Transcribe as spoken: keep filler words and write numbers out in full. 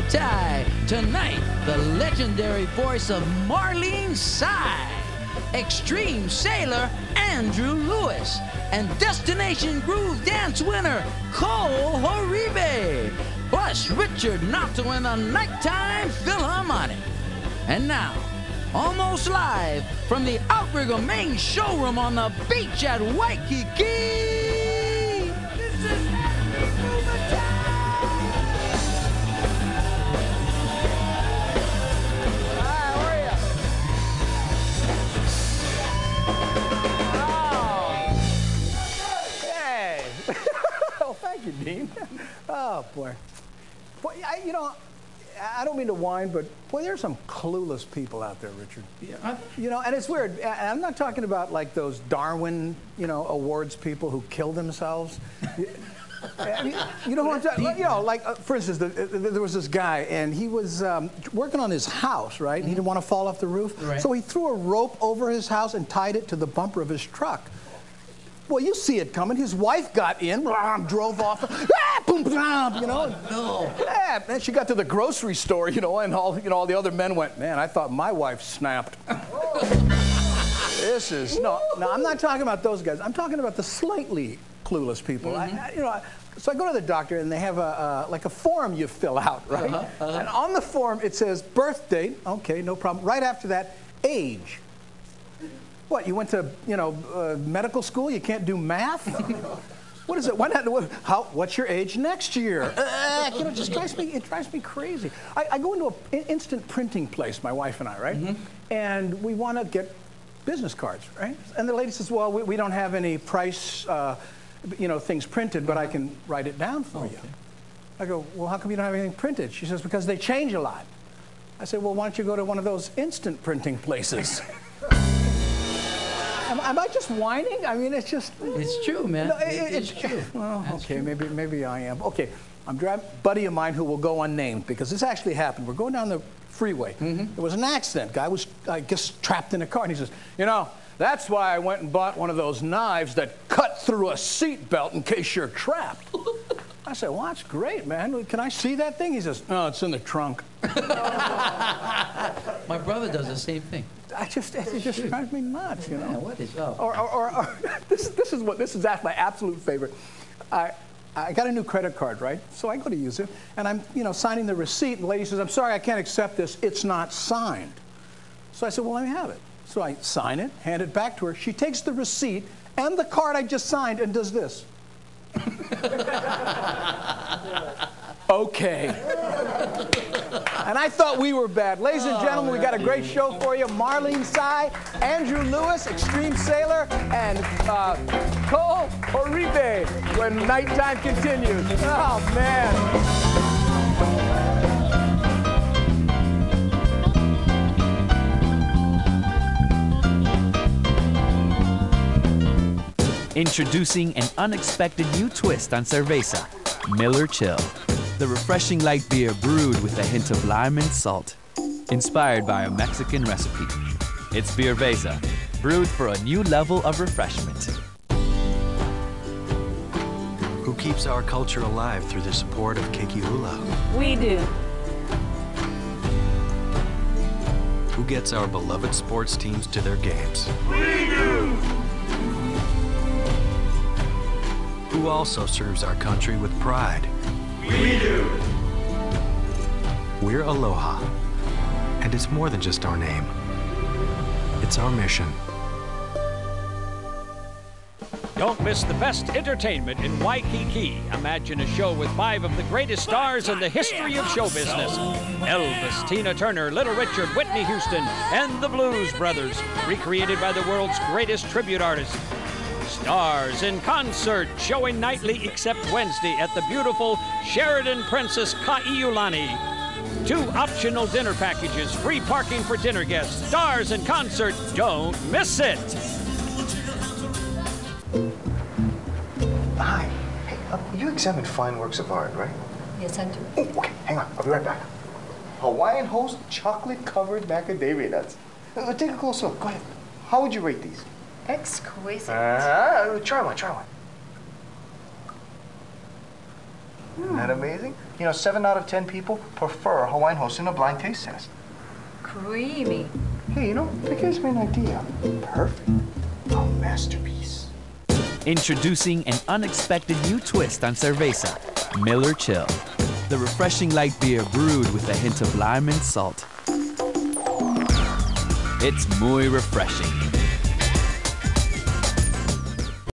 Kikihula Tai. Tonight, the legendary voice of Marlene Sai, extreme sailor Andrew Lewis, and Destination Groove Dance winner Cole Horibe, plus Richard Noto in a nighttime philharmonic. And now, almost live from the Outrigger Main Showroom on the beach at Waikiki. This is Andrew Lewis. Thank you, Dean. Oh, boy. boy I, you know, I don't mean to whine, but boy, there's some clueless people out there, Richard. Yeah. I, you know, and it's weird. I, I'm not talking about like those Darwin, you know, awards people who kill themselves. I mean, you know what I'm talking about? You know, like, uh, for instance, the, uh, there was this guy, and he was um, working on his house, right? Mm-hmm. He didn't want to fall off the roof. Right. So he threw a rope over his house and tied it to the bumper of his truck. Well, you see it coming. His wife got in, blah, drove off, ah, boom, blah, you know. Oh, no. Yeah, and she got to the grocery store, you know, and all, you know, all the other men went, man, I thought my wife snapped. This is, no, no, I'm not talking about those guys. I'm talking about the slightly clueless people. Mm-hmm. I, I, you know, I, so I go to the doctor, and they have a, uh, like a form you fill out, right? Uh-huh, uh-huh. And on the form, it says birth date. Okay, no problem. Right after that, age. What, you went to, you know, uh, medical school? You can't do math? What is it? Why not? What, how, what's your age next year? Uh, you know, it just drives me, it drives me crazy. I, I go into an instant printing place, my wife and I, right? Mm-hmm. And we want to get business cards, right? And the lady says, well, we, we don't have any price, uh, you know, things printed, but I can write it down for okay. you. I go, well, how come you don't have anything printed? She says, because they change a lot. I say, well, why don't you go to one of those instant printing places? Am, am I just whining? I mean, it's just... It's true, man. No, it, it's, it's true. Well, That's okay, true. maybe maybe I am. Okay, I'm driving... A buddy of mine who will go unnamed, because this actually happened. We're going down the freeway. Mm-hmm. There was an accident. Guy was, I guess, trapped in a car, and he says, you know, that's why I went and bought one of those knives that cut through a seat belt in case you're trapped. I said, well, that's great, man. Can I see that thing? He says, no, it's in the trunk. My brother does the same thing. I just, it just drives me nuts, you know. Yeah, what is up? Or, or, or, or this, this is what, this is my absolute favorite. I, I got a new credit card, right? So I go to use it, and I'm, you know, signing the receipt, and the lady says, I'm sorry, I can't accept this. It's not signed. So I said, well, let me have it. So I sign it, hand it back to her. She takes the receipt and the card I just signed and does this. Okay. And I thought we were bad. Ladies and gentlemen, oh, we got a great show for you. Marlene Sai, Andrew Lewis, extreme sailor, and uh, Cole Horibe when nighttime continues. Oh, man. Introducing an unexpected new twist on Cerveza, Miller Chill. The refreshing light beer brewed with a hint of lime and salt. Inspired by a Mexican recipe. It's Cerveza, brewed for a new level of refreshment. Who keeps our culture alive through the support of Kikihula? We do. Who gets our beloved sports teams to their games? We do. Who also serves our country with pride. We do. We're Aloha, and it's more than just our name. It's our mission. Don't miss the best entertainment in Waikiki. Imagine a show with five of the greatest stars in the history of show business. Elvis, Tina Turner, Little Richard, Whitney Houston, and the Blues Brothers, recreated by the world's greatest tribute artists. Stars in Concert, showing nightly except Wednesday at the beautiful Sheridan Princess Ka'i Ulani. Two optional dinner packages, free parking for dinner guests. Stars in Concert, don't miss it. Hi, hey, uh, you examine fine works of art, right? Yes, I do. Oh, okay, hang on, I'll be right back. Hawaiian Host chocolate-covered macadamia nuts. Uh, take a close look, go ahead. How would you rate these? Exquisite. Uh, try one, try one. Oh. Isn't that amazing? You know, seven out of ten people prefer Hawaiian host in a blind taste test. Creamy. Hey, you know, that gives me an idea. Perfect. A masterpiece. Introducing an unexpected new twist on Cerveza, Miller Chill. The refreshing light beer brewed with a hint of lime and salt. It's muy refreshing.